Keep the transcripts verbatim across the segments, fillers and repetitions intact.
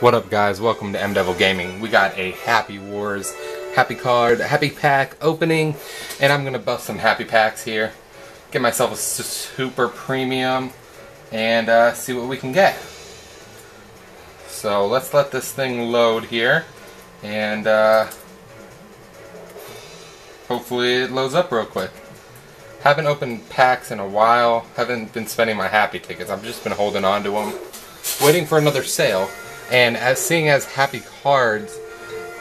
What up, guys? Welcome to MDevil Gaming. We got a Happy Wars, Happy Card, Happy Pack opening, and I'm gonna bust some Happy Packs here. Get myself a super premium, and uh, see what we can get. So let's let this thing load here, and uh, hopefully it loads up real quick. Haven't opened packs in a while. Haven't been spending my Happy tickets. I've just been holding on to them, waiting for another sale. And as seeing as Happy Cards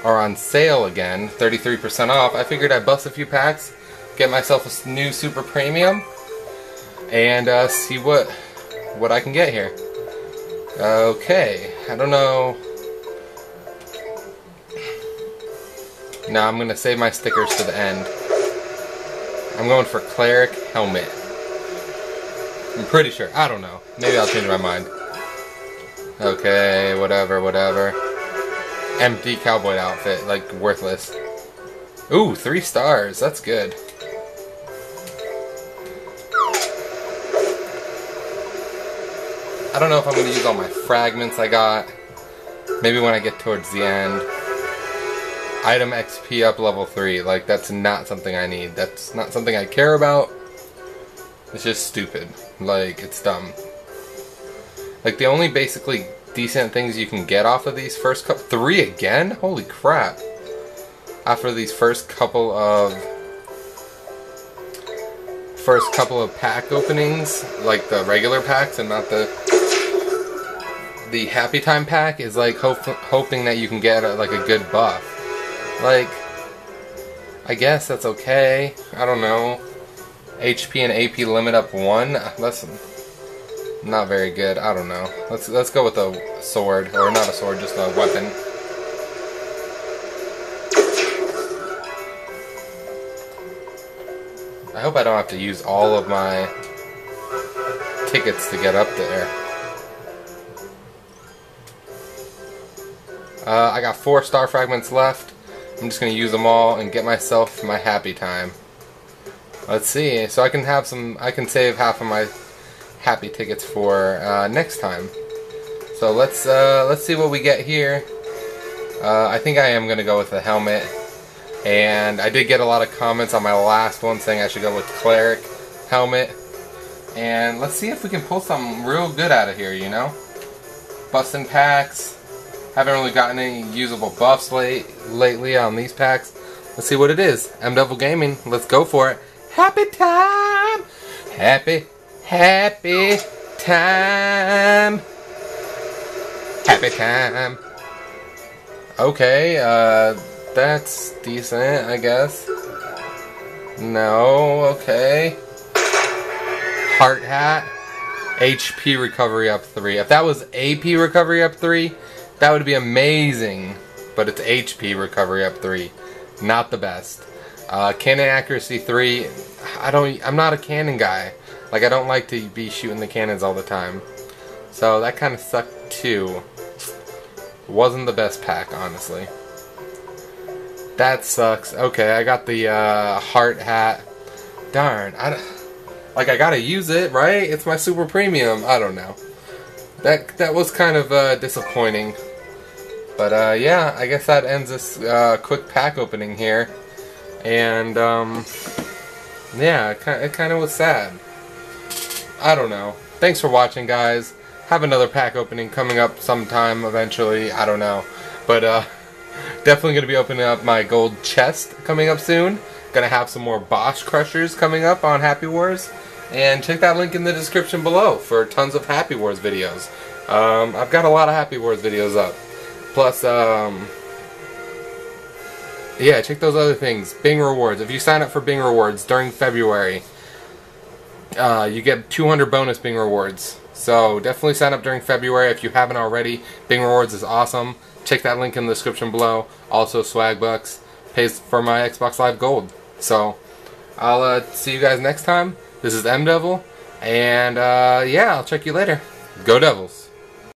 are on sale again, thirty-three percent off, I figured I'd bust a few packs, get myself a new super premium, and uh, see what what I can get here. Okay, I don't know. Now I'm gonna save my stickers to the end. I'm going for Cleric Helmet. I'm pretty sure. I don't know. Maybe I'll change my mind. Okay, whatever, whatever. Empty cowboy outfit, like, worthless. Ooh, three stars, that's good. I don't know if I'm going to use all my fragments I got. Maybe when I get towards the end. Item X P up level three, like, that's not something I need. That's not something I care about. It's just stupid. Like, it's dumb. Like, the only basically decent things you can get off of these first couple... Three again? Holy crap. After these first couple of... First couple of pack openings, like the regular packs and not the... The Happy Time pack is, like, hope, hoping that you can get, a, like, a good buff. Like, I guess that's okay. I don't know. H P and A P limit up one? Listen... Not very good. I don't know. Let's let's go with a sword, or not a sword, just a weapon. I hope I don't have to use all of my tickets to get up there. Uh, I got four star fragments left. I'm just gonna use them all and get myself my Happy Time. Let's see. So I can have some. I can save half of my Happy tickets for uh, next time. So let's uh, let's see what we get here. Uh, I think I am gonna go with the helmet, and I did get a lot of comments on my last one saying I should go with Cleric Helmet. And let's see if we can pull something real good out of here. You know, busting packs. Haven't really gotten any usable buffs late lately on these packs. Let's see what it is. MDevil Gaming. Let's go for it. Happy time. Happy. Happy time. Happy time. Okay, uh, that's decent, I guess. No, okay. Heart hat. H P recovery up three. If that was A P recovery up three, that would be amazing. But it's H P recovery up three. Not the best. Uh, cannon accuracy three. I don't, I'm not a cannon guy. Like, I don't like to be shooting the cannons all the time. So that kind of sucked too. Wasn't the best pack, honestly. That sucks. Okay, I got the uh, heart hat. Darn. I, like, I gotta use it, right? It's my super premium. I don't know. That, that was kind of uh, disappointing. But uh, yeah, I guess that ends this uh, quick pack opening here. And um, yeah, it kind of was sad. I don't know. Thanks for watching, guys. Have another pack opening coming up sometime eventually. I don't know. But uh, definitely going to be opening up my gold chest coming up soon. Going to have some more boss crushers coming up on Happy Wars. And check that link in the description below for tons of Happy Wars videos. Um, I've got a lot of Happy Wars videos up. Plus, um, yeah, check those other things. Bing Rewards. If you sign up for Bing Rewards during February... Uh, you get two hundred bonus Bing Rewards. So definitely sign up during February if you haven't already. Bing Rewards is awesome. Check that link in the description below. Also, Swagbucks pays for my Xbox Live Gold. So I'll uh, see you guys next time. This is MDevil, and uh, yeah, I'll check you later. Go Devils!